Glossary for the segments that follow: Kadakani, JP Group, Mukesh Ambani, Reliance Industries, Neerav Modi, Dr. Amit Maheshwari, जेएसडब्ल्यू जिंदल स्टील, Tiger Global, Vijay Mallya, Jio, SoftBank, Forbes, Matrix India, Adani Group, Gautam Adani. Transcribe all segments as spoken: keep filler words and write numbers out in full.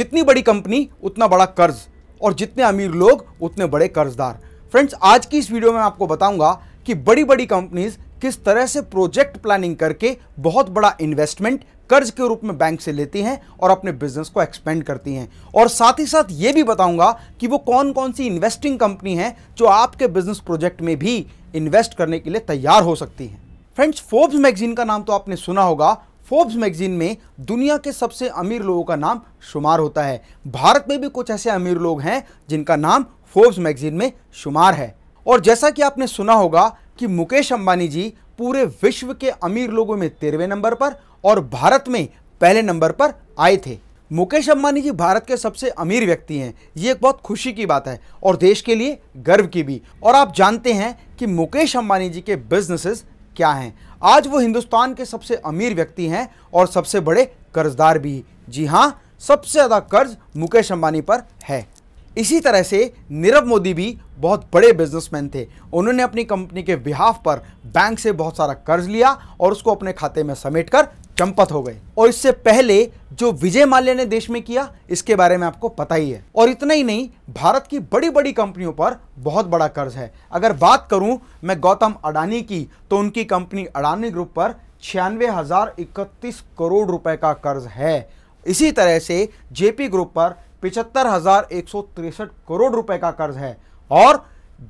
जितनी बड़ी कंपनी उतना बड़ा कर्ज और जितने अमीर लोग उतने बड़े कर्जदार। फ्रेंड्स, आज की इस वीडियो में आपको बताऊंगा कि बड़ी बड़ी कंपनीज किस तरह से प्रोजेक्ट प्लानिंग करके बहुत बड़ा इन्वेस्टमेंट कर्ज के रूप में बैंक से लेती हैं और अपने बिजनेस को एक्सपेंड करती हैं। और साथ ही साथ ये भी बताऊंगा कि वो कौन कौन सी इन्वेस्टिंग कंपनी हैं जो आपके बिजनेस प्रोजेक्ट में भी इन्वेस्ट करने के लिए तैयार हो सकती हैं। फ्रेंड्स, फोर्ब्स मैगजीन का नाम तो आपने सुना होगा। फोर्ब्स मैगजीन में दुनिया के सबसे अमीर लोगों का नाम शुमार होता है। भारत में भी कुछ ऐसे अमीर लोग हैं जिनका नाम फोर्ब्स मैगजीन में शुमार है। और जैसा कि आपने सुना होगा कि मुकेश अंबानी जी पूरे विश्व के अमीर लोगों में तेरहवें नंबर पर और भारत में पहले नंबर पर आए थे। मुकेश अंबानी जी भारत के सबसे अमीर व्यक्ति हैं। ये एक बहुत खुशी की बात है और देश के लिए गर्व की भी। और आप जानते हैं कि मुकेश अंबानी जी के बिजनेसेस क्या हैं। आज वो हिंदुस्तान के सबसे अमीर व्यक्ति हैं और सबसे बड़े कर्जदार भी। जी हाँ, सबसे ज़्यादा कर्ज मुकेश अंबानी पर है। इसी तरह से नीरव मोदी भी बहुत बड़े बिजनेसमैन थे। उन्होंने अपनी कंपनी के बिहाफ पर बैंक से बहुत सारा कर्ज लिया और उसको अपने खाते में समेटकर चंपत हो गए। और इससे पहले जो विजय माल्या ने देश में किया, इसके बारे में आपको पता ही है। और इतना ही नहीं, भारत की बड़ी बड़ी कंपनियों पर बहुत बड़ा कर्ज है। अगर बात करूं मैं गौतम अडानी की, तो उनकी कंपनी अडानी ग्रुप पर छियानवे हजार इकतीस करोड़ रुपए का कर्ज है। इसी तरह से जेपी ग्रुप पर पिचहत्तर हजार एक सौ तिरसठ करोड़ रुपए का कर्ज है और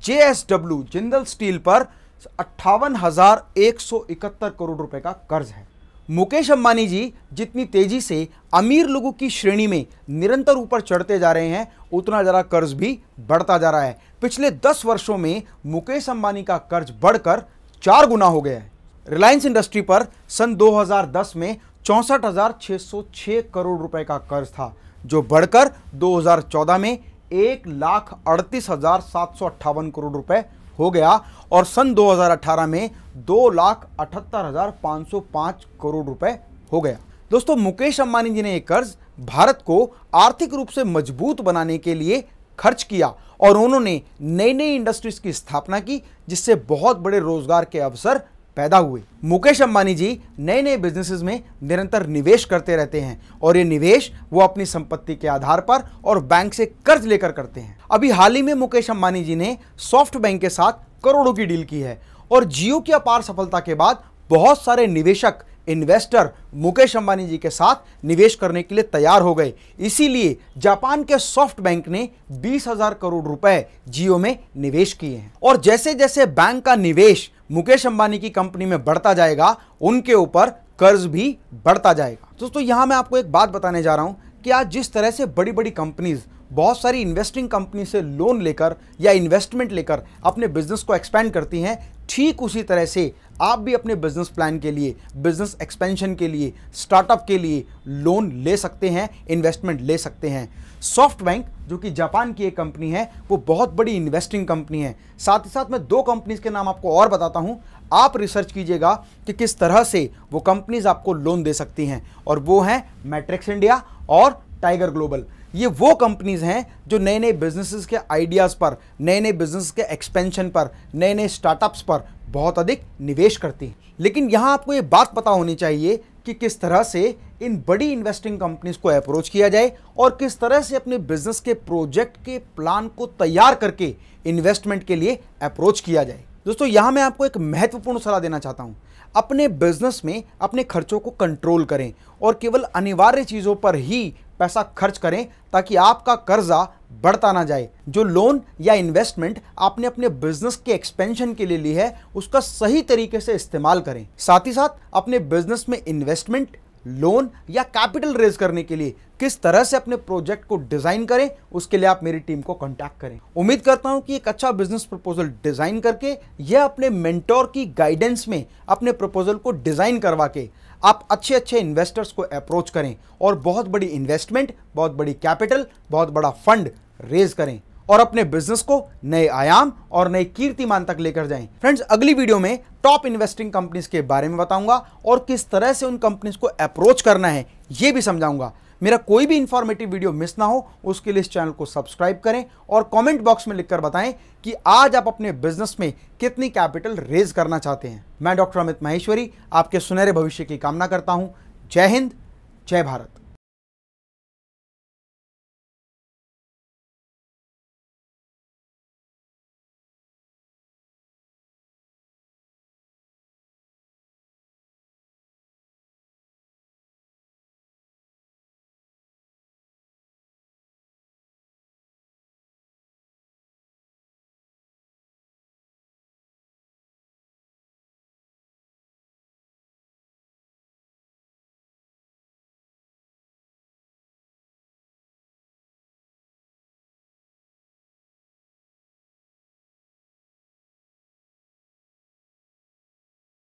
जेएसडब्ल्यू जिंदल स्टील पर अट्ठावन हजार एक सौ इकहत्तर करोड़ रुपए का कर्ज है। मुकेश अंबानी जी जितनी तेजी से अमीर लोगों की श्रेणी में निरंतर ऊपर चढ़ते जा रहे हैं, उतना ज़रा कर्ज भी बढ़ता जा रहा है। पिछले दस वर्षों में मुकेश अंबानी का कर्ज बढ़कर चार गुना हो गया है। रिलायंस इंडस्ट्री पर सन दो हजार दस में चौंसठ हजार छः सौ छः करोड़ रुपए का कर्ज था, जो बढ़कर दो हजार चौदह में एक लाख अड़तीस हजार सात सौ अट्ठावन करोड़ रुपए हो गया और सन दो हजार अठारह में दो लाख अठहत्तर हजार पाँच सौ पाँच करोड़ रुपए हो गया। दोस्तों, मुकेश अंबानी जी ने ये कर्ज भारत को आर्थिक रूप से मजबूत बनाने के लिए खर्च किया और उन्होंने नई नई इंडस्ट्रीज की स्थापना की, जिससे बहुत बड़े रोजगार के अवसर पैदा हुए। मुकेश अंबानी जी नए नए बिजनेसेस में निरंतर निवेश करते रहते हैं और ये निवेश वो अपनी संपत्ति के आधार पर और बैंक से कर्ज लेकर करते हैं। अभी हाल ही में मुकेश अंबानी जी ने सॉफ्ट बैंक के साथ करोड़ों की डील की है और जियो की अपार सफलता के बाद बहुत सारे निवेशक इन्वेस्टर मुकेश अंबानी जी के साथ निवेश करने के लिए तैयार हो गए। इसीलिए जापान के सॉफ्ट बैंक ने बीस हजार करोड़ रुपए जियो में निवेश किए हैं। और जैसे जैसे बैंक का निवेश मुकेश अंबानी की कंपनी में बढ़ता जाएगा, उनके ऊपर कर्ज भी बढ़ता जाएगा। दोस्तों, यहाँ मैं आपको एक बात बताने जा रहा हूँ कि आज जिस तरह से बड़ी बड़ी कंपनीज बहुत सारी इन्वेस्टिंग कंपनी से लोन लेकर या इन्वेस्टमेंट लेकर अपने बिजनेस को एक्सपेंड करती हैं, ठीक उसी तरह से आप भी अपने बिजनेस प्लान के लिए, बिजनेस एक्सपेंशन के लिए, स्टार्टअप के लिए लोन ले सकते हैं, इन्वेस्टमेंट ले सकते हैं। सॉफ्ट बैंक जो कि जापान की एक कंपनी है, वो बहुत बड़ी इन्वेस्टिंग कंपनी है। साथ ही साथ मैं दो कंपनीज के नाम आपको और बताता हूं, आप रिसर्च कीजिएगा कि किस तरह से वो कंपनीज आपको लोन दे सकती हैं। और वो हैं मैट्रिक्स इंडिया और टाइगर ग्लोबल। ये वो कंपनीज़ हैं जो नए नए बिजनेसेस के आइडियाज़ पर, नए नए बिजनेस के एक्सपेंशन पर, नए नए स्टार्टअप्स पर बहुत अधिक निवेश करती हैं। लेकिन यहाँ आपको ये बात पता होनी चाहिए कि किस तरह से इन बड़ी इन्वेस्टिंग कंपनीज़ को अप्रोच किया जाए और किस तरह से अपने बिजनेस के प्रोजेक्ट के प्लान को तैयार करके इन्वेस्टमेंट के लिए अप्रोच किया जाए। दोस्तों, यहाँ मैं आपको एक महत्वपूर्ण सलाह देना चाहता हूँ। अपने बिजनेस में अपने खर्चों को कंट्रोल करें और केवल अनिवार्य चीज़ों पर ही पैसा खर्च करें, ताकि आपका कर्जा बढ़ता ना जाए। जो लोन या इन्वेस्टमेंट आपने अपने बिजनेस के एक्सपेंशन के लिए ली है, उसका सही तरीके से इस्तेमाल करें। साथ ही साथ अपने बिजनेस में इन्वेस्टमेंट, लोन या कैपिटल रेज करने के लिए किस तरह से अपने प्रोजेक्ट को डिज़ाइन करें, उसके लिए आप मेरी टीम को कॉन्टैक्ट करें। उम्मीद करता हूं कि एक अच्छा बिजनेस प्रपोजल डिज़ाइन करके या अपने मेंटोर की गाइडेंस में अपने प्रपोजल को डिज़ाइन करवा के आप अच्छे अच्छे इन्वेस्टर्स को अप्रोच करें और बहुत बड़ी इन्वेस्टमेंट, बहुत बड़ी कैपिटल, बहुत बड़ा फंड रेज करें और अपने बिजनेस को नए आयाम और नए कीर्तिमान तक लेकर जाएं। फ्रेंड्स, अगली वीडियो में टॉप इन्वेस्टिंग कंपनीज के बारे में बताऊंगा और किस तरह से उन कंपनीज को अप्रोच करना है ये भी समझाऊंगा। मेरा कोई भी इंफॉर्मेटिव वीडियो मिस ना हो, उसके लिए इस चैनल को सब्सक्राइब करें और कमेंट बॉक्स में लिखकर बताएं कि आज आप अपने बिजनेस में कितनी कैपिटल रेज करना चाहते हैं। मैं डॉक्टर अमित माहेश्वरी आपके सुनहरे भविष्य की कामना करता हूं। जय हिंद, जय भारत।